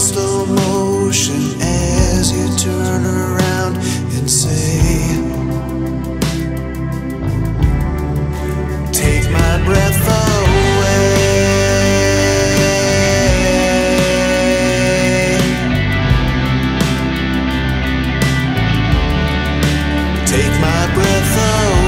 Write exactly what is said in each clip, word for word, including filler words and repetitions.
slow motion as you turn around and say, take my breath away, take my breath away.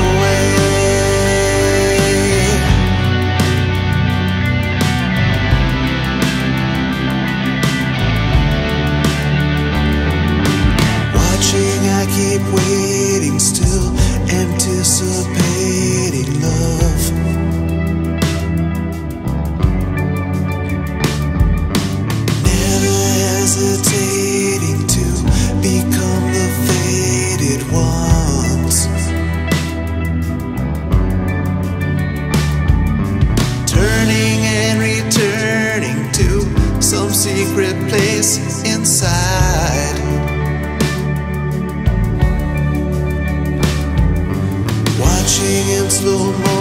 I keep waiting, still anticipating love. Never hesitating to become the fated ones. Turning and returning to some secret place inside. Watching in slow motion